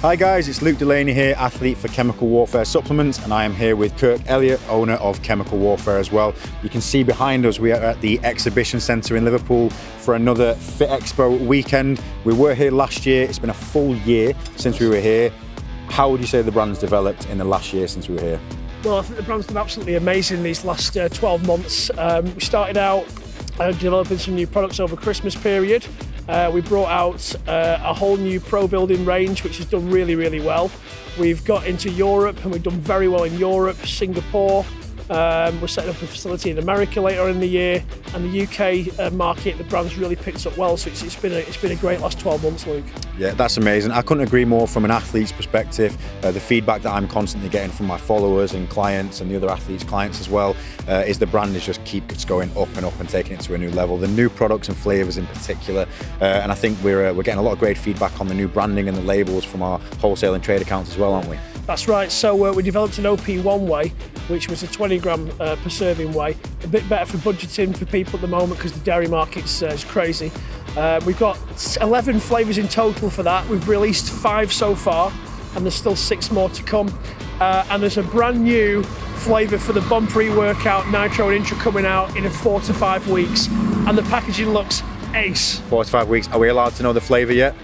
Hi guys, it's Luke Delaney here, athlete for Chemical Warfare Supplements, and I am here with Kirk Elliott, owner of Chemical Warfare as well. You can see behind us we are at the Exhibition Centre in Liverpool for another Fit Expo weekend. We were here last year, it's been a full year since we were here. How would you say the brand's developed in the last year since we were here? Well, I think the brand's been absolutely amazing these last 12 months. We started out developing some new products over Christmas period. We brought out a whole new pro building range, which has done really, really well. We've got into Europe and we've done very well in Europe, Singapore. We're setting up a facility in America later in the year, and the UK market, the brand's really picked up well, so it's been a great last 12 months, Luke. Yeah, that's amazing. I couldn't agree more from an athlete's perspective. The feedback that I'm constantly getting from my followers and clients and the other athletes' clients as well is the brand is just keeps going up and up and taking it to a new level. The new products and flavours in particular, and I think we're getting a lot of great feedback on the new branding and the labels from our wholesale and trade accounts as well, aren't we? That's right. So we developed an OP1 whey, which was a 20-gram per serving whey. A bit better for budgeting for people at the moment because the dairy market's is crazy. We've got 11 flavours in total for that. We've released 5 so far, and there's still 6 more to come. And there's a brand new flavour for the Bomb pre-workout, Nitro and Intra coming out in 4 to 5 weeks. And the packaging looks ace. 4 to 5 weeks. Are we allowed to know the flavour yet?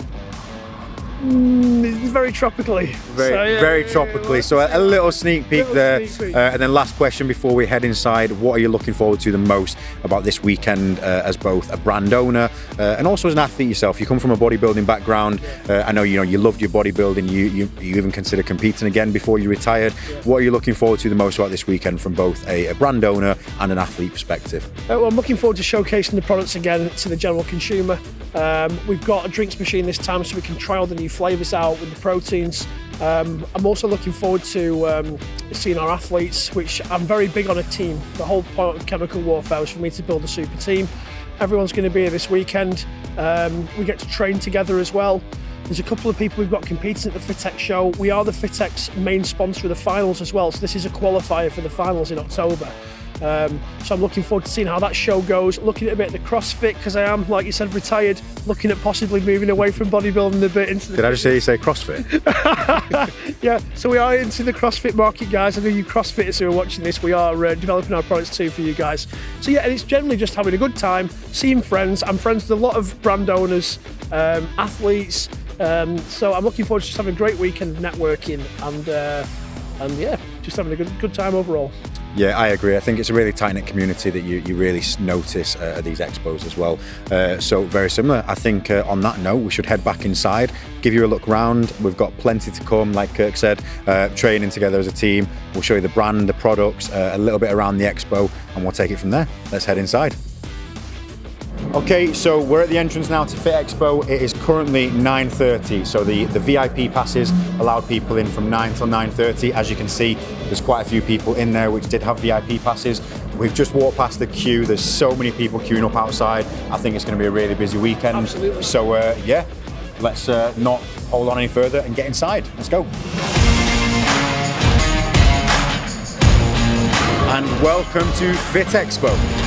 Very tropically. Very tropically. So a little sneak peek there. And then last question before we head inside, what are you looking forward to the most about this weekend as both a brand owner and also as an athlete yourself? You come from a bodybuilding background. I know you loved your bodybuilding. You even considered competing again before you retired. Yeah. What are you looking forward to the most about this weekend from both a brand owner and an athlete perspective? Well, I'm looking forward to showcasing the products again to the general consumer. We've got a drinks machine this time so we can trial the new flavours out with the proteins. I'm also looking forward to seeing our athletes, which I'm very big on a team. The whole point of Chemical Warfare was for me to build a super team. Everyone's going to be here this weekend. We get to train together as well. There's a couple of people we've got competing at the Fit Ex show. We are the Fit Ex main sponsor of the finals as well, so this is a qualifier for the finals in October. So I'm looking forward to seeing how that show goes, looking at a bit of the CrossFit, because I am, like you said, retired, looking at possibly moving away from bodybuilding a bit into the... Did I just hear you say CrossFit? Yeah, so we are into the CrossFit market, guys. I know you CrossFitters who are watching this, we are developing our products too for you guys. So yeah, and it's generally just having a good time, seeing friends. I'm friends with a lot of brand owners, athletes, so I'm looking forward to just having a great weekend networking and yeah, just having a good time overall. Yeah, I agree. I think it's a really tight-knit community that you really notice at these expos as well. So very similar. I think on that note, we should head back inside, give you a look round. We've got plenty to come, like Kirk said, training together as a team. We'll show you the brand, the products, a little bit around the expo, and we'll take it from there. Let's head inside. Okay, so we're at the entrance now to Fit Expo. It is currently 9:30, so the VIP passes allowed people in from 9 till 9:30. As you can see, there's quite a few people in there which did have VIP passes. We've just walked past the queue. There's so many people queuing up outside. I think it's going to be a really busy weekend. Absolutely. So yeah, let's not hold on any further and get inside. Let's go. And welcome to Fit Expo.